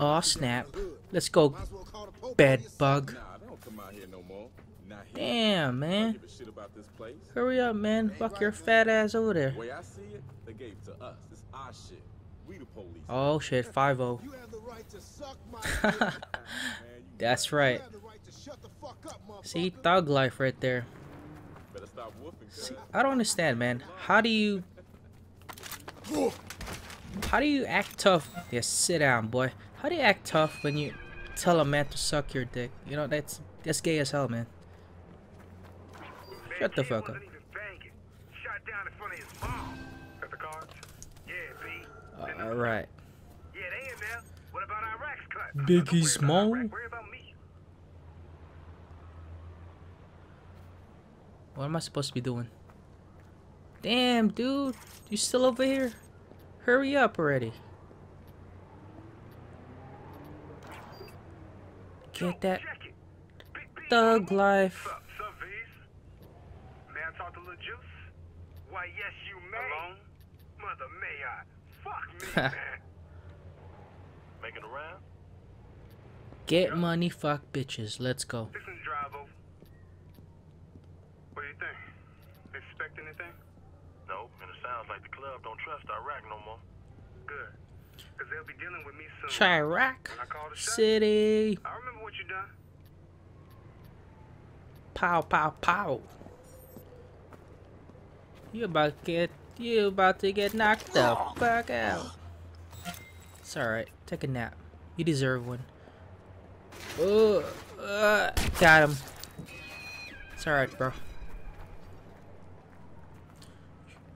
Aw, snap. Let's go, bed bug. Damn, man. Hurry up, man. Fuck your fat ass over there. Oh, shit. 5-0. That's right. See, thug life right there. See, I don't understand, man. How do you act tough? Yeah, sit down, boy. How do you act tough when you tell a man to suck your dick? You know, that's gay as hell, man. Shut the fuck up. Alright. Biggie Small? What am I supposed to be doing? Damn, dude. You still over here? Hurry up already. Get that thug life. May I talk to Lil Juice? Why, yes, you may. Mother, may I? Fuck me, man. Making a round? Get money, fuck bitches. Let's go. What do you think? Expect anything? Nope, and it sounds like the club don't trust Iraq no more. Good. Because they'll be dealing with me soon. Chirac City. I remember what you done. Pow, pow, pow. You about to get knocked the fuck out. It's alright. Take a nap. You deserve one. Oh, got him. It's alright, bro.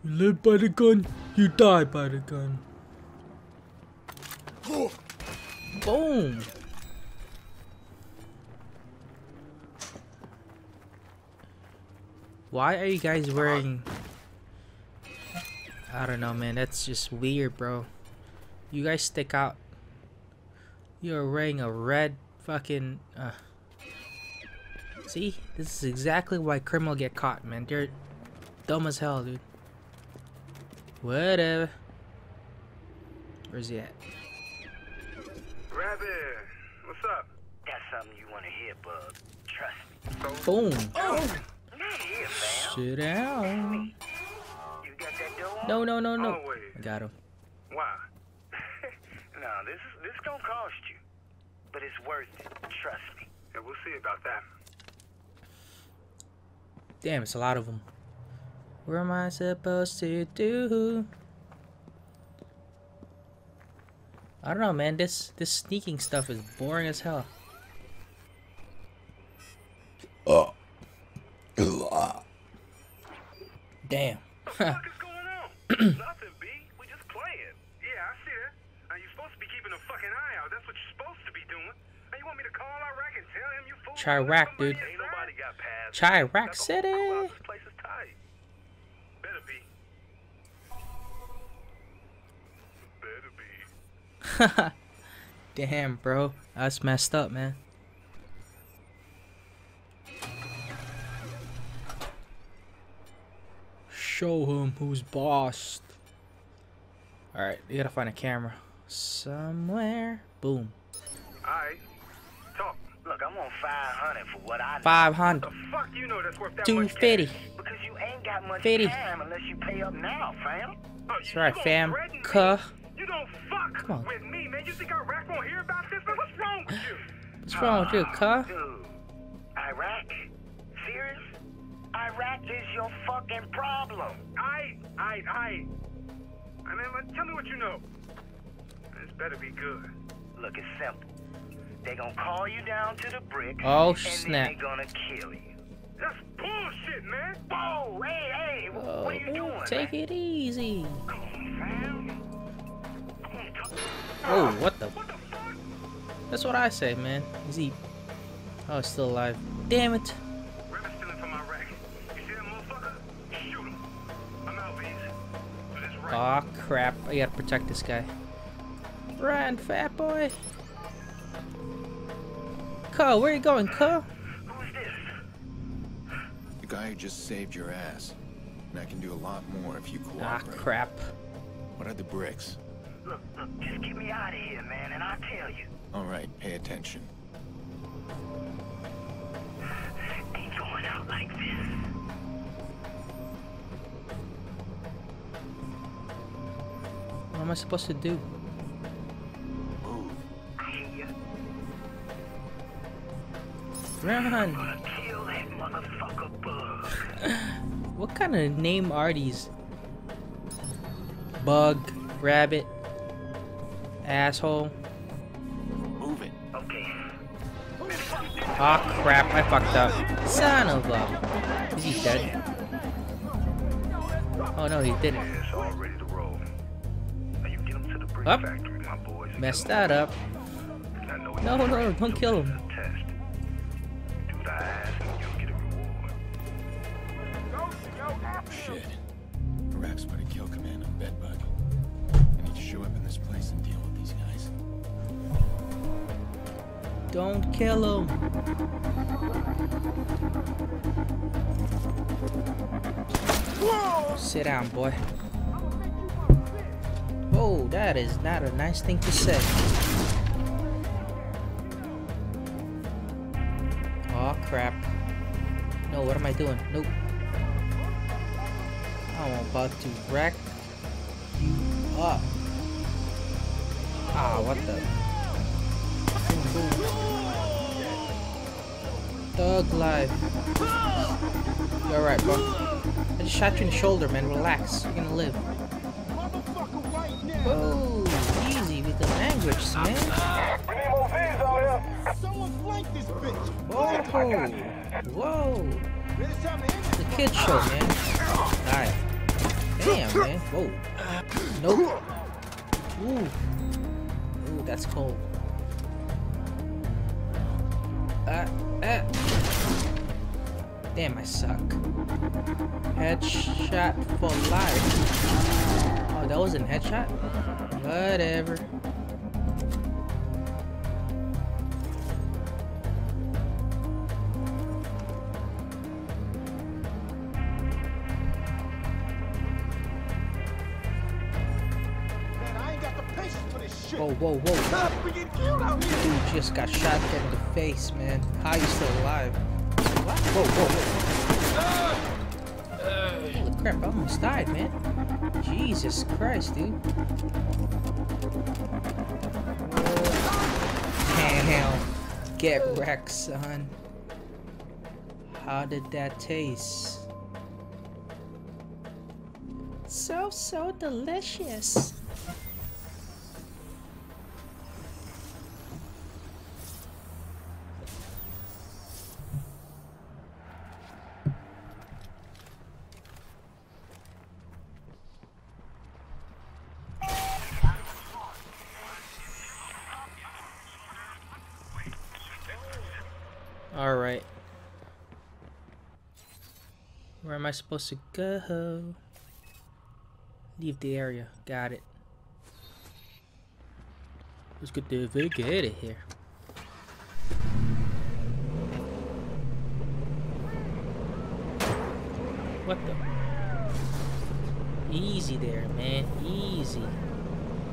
You live by the gun, you die by the gun. Boom. Why are you guys wearing... I don't know, man, that's just weird, bro. You guys stick out. You're wearing a red fucking see, this is exactly why criminals get caught, man. They're dumb as hell, dude. Whatever. Where's he at? Rabbit, what's up? That's something you want to hear, bub. Trust me. Boom. Oh. Shit out. No. Always. Got him. Why? No, this gonna cost you, but it's worth it. Trust me. Yeah, we'll see about that. Damn, it's a lot of them. What am I supposed to do? I don't know, man. This sneaking stuff is boring as hell. Damn. What the fuck is going on? Nothing, B. We just playing. Yeah, I see that. Now, you're supposed to be keeping a fucking eye out. That's what you're supposed to be doing. Now, you want me to call Iraq and tell him you fool? Chirac, dude. Ain't nobody got past. Chirac City. This place is tight. Better be. Better be. Damn, bro. That's messed up, man. Show him who's bossed. Alright, you gotta find a camera somewhere. Boom. Alright. Talk. Look, I'm on 500 for what I know. 500. The fuck you know that's worth that 250. Because you ain't got much time unless you pay up now, fam. That's right, fam. Cuh. You don't fuck with me, man. You think Iraq won't hear about this? Man, what's wrong with you? What's wrong with you, cuh? Dude. Iraq? Serious? Iraq is your fucking problem. I mean, like, tell me what you know. This better be good. Look, it's simple. They gonna call you down to the brick. Oh, snap. And they gonna kill you. That's bullshit, man. Oh, hey, what are you doing? Take it easy. Come on, fam. Oh, what the? What the fuck? That's what I say, man. Is he? Oh, he's still alive. Damn it. Aw, oh, crap. I gotta protect this guy. Run, fat boy. Cuh, where are you going, cuh? Who's this? The guy who just saved your ass. And I can do a lot more if you cooperate. Ah, crap. What are the bricks? Look, just get me out of here, man, and I'll tell you. All right, pay attention. Ain't going out like this. What am I supposed to do? Move. I hear you. Run. Kill that motherfucker bug. What kind of name are these? Bug, rabbit, asshole. Move it. Okay. Ah, crap! I fucked up. Son of a. Is he dead? Oh no, he didn't. Up. Messed that up. No, don't kill him. Shit. Perhaps put a kill command on BedBugged. I need to show up in this place and deal with these guys. Don't kill him. Whoa. Sit down, boy. Oh, that is not a nice thing to say. Oh crap. No, what am I doing? Nope. I'm about to wreck you up. Ah, what the? Thug life. You're alright, bro. I just shot you in the shoulder, man. Relax. You're gonna live. Whoa, easy with the language, man. We need more V's out here. Someone flank this bitch. Whoa. It's a kid show, man. Alright. Damn, man. Whoa. Nope. Ooh. Ooh, that's cold. Damn, I suck. Headshot for life. Oh, that was an headshot? Whatever. Whoa. Dude just got shot in the face, man. How are you still alive? What? Whoa. Holy crap, I almost died, man. Jesus Christ, dude. Damn. Get wrecked, son. How did that taste? So delicious. Alright. Where am I supposed to go? Leave the area. Got it. Let's get the fuck out of here. What the? Easy there, man. Easy.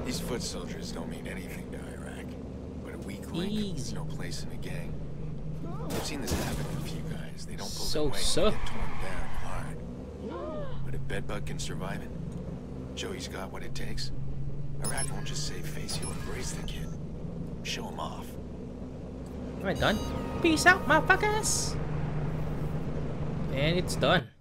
These foot soldiers don't mean anything to Iraq. But a weak link is no place in a gang. I've seen this happen to a few guys. They don't pull their weight and get torn down hard. But if BedBugged can survive it, Joey's got what it takes. Iraq won't just save face, he'll embrace the kid. Show him off. Am I done? Peace out, motherfuckers! And it's done.